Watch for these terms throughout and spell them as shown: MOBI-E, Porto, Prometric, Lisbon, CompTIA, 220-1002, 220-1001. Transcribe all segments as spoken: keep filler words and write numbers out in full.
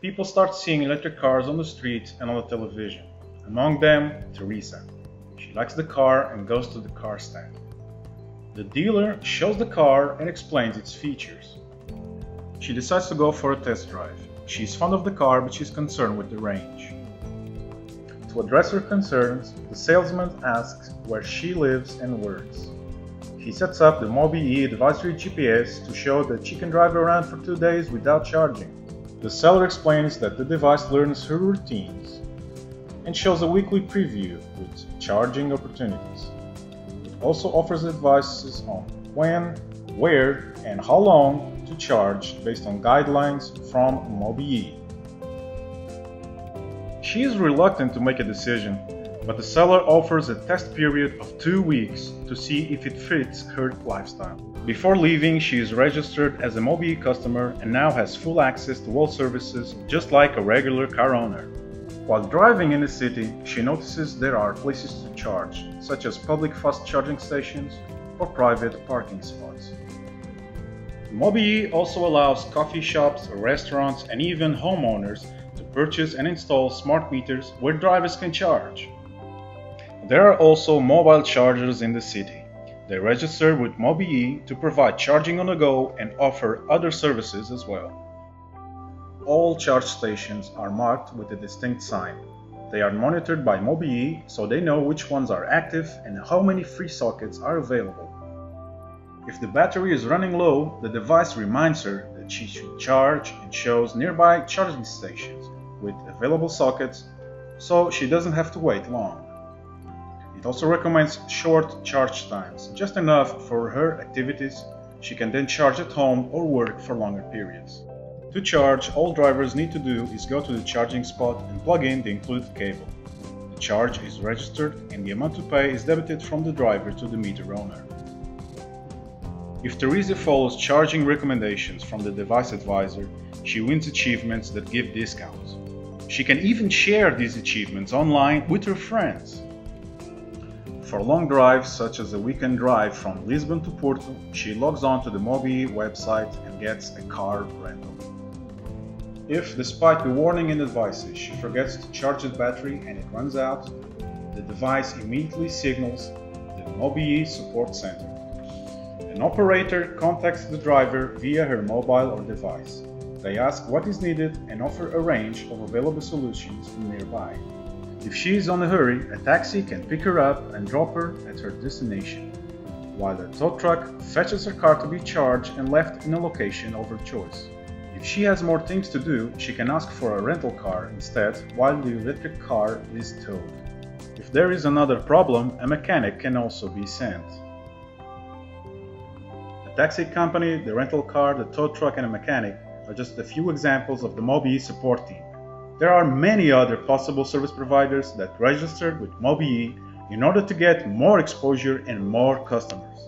people start seeing electric cars on the street and on the television. Among them, Teresa. She likes the car and goes to the car stand. The dealer shows the car and explains its features. She decides to go for a test drive. She is fond of the car, but she is concerned with the range. To address her concerns, the salesman asks where she lives and works. He sets up the MOBI-E advisory G P S to show that she can drive around for two days without charging. The seller explains that the device learns her routines and shows a weekly preview with charging opportunities. It also offers advice on when, where, and how long to charge based on guidelines from MOBI-E. She is reluctant to make a decision, but the seller offers a test period of two weeks to see if it fits her lifestyle. Before leaving, she is registered as a MOBI-E customer and now has full access to all services, just like a regular car owner. While driving in the city, she notices there are places to charge, such as public fast charging stations or private parking spots. MOBI-E also allows coffee shops, restaurants, and even homeowners to purchase and install smart meters where drivers can charge. There are also mobile chargers in the city. They register with MOBI-E to provide charging on the go and offer other services as well. All charge stations are marked with a distinct sign. They are monitored by MOBI-E, so they know which ones are active and how many free sockets are available. If the battery is running low, the device reminds her that she should charge and shows nearby charging stations with available sockets, so she doesn't have to wait long. It also recommends short charge times, just enough for her activities. She can then charge at home or work for longer periods. To charge, all drivers need to do is go to the charging spot and plug in the included cable. The charge is registered and the amount to pay is debited from the driver to the meter owner. If Teresa follows charging recommendations from the device advisor, she wins achievements that give discounts. She can even share these achievements online with her friends. For long drives, such as a weekend drive from Lisbon to Porto, she logs on to the MOBI-E website and gets a car rental. If, despite the warning and advices, she forgets to charge the battery and it runs out, the device immediately signals the MOBI-E support center. An operator contacts the driver via her mobile or device. They ask what is needed and offer a range of available solutions from nearby. If she is on a hurry, a taxi can pick her up and drop her at her destination, while a tow truck fetches her car to be charged and left in a location of her choice. If she has more things to do, she can ask for a rental car instead while the electric car is towed. If there is another problem, a mechanic can also be sent. A taxi company, the rental car, the tow truck and a mechanic are just a few examples of the MOBI-E support team. There are many other possible service providers that registered with MOBI-E in order to get more exposure and more customers.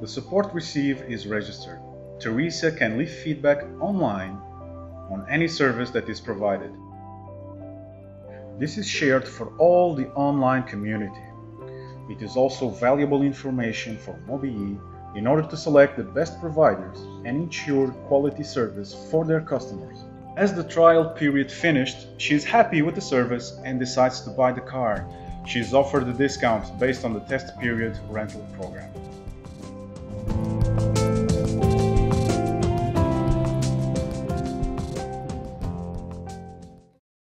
The support received is registered. Teresa can leave feedback online on any service that is provided. This is shared for all the online community. It is also valuable information for MOBI-E in order to select the best providers and ensure quality service for their customers. As the trial period finished, she is happy with the service and decides to buy the car. She is offered a discount based on the test period rental program.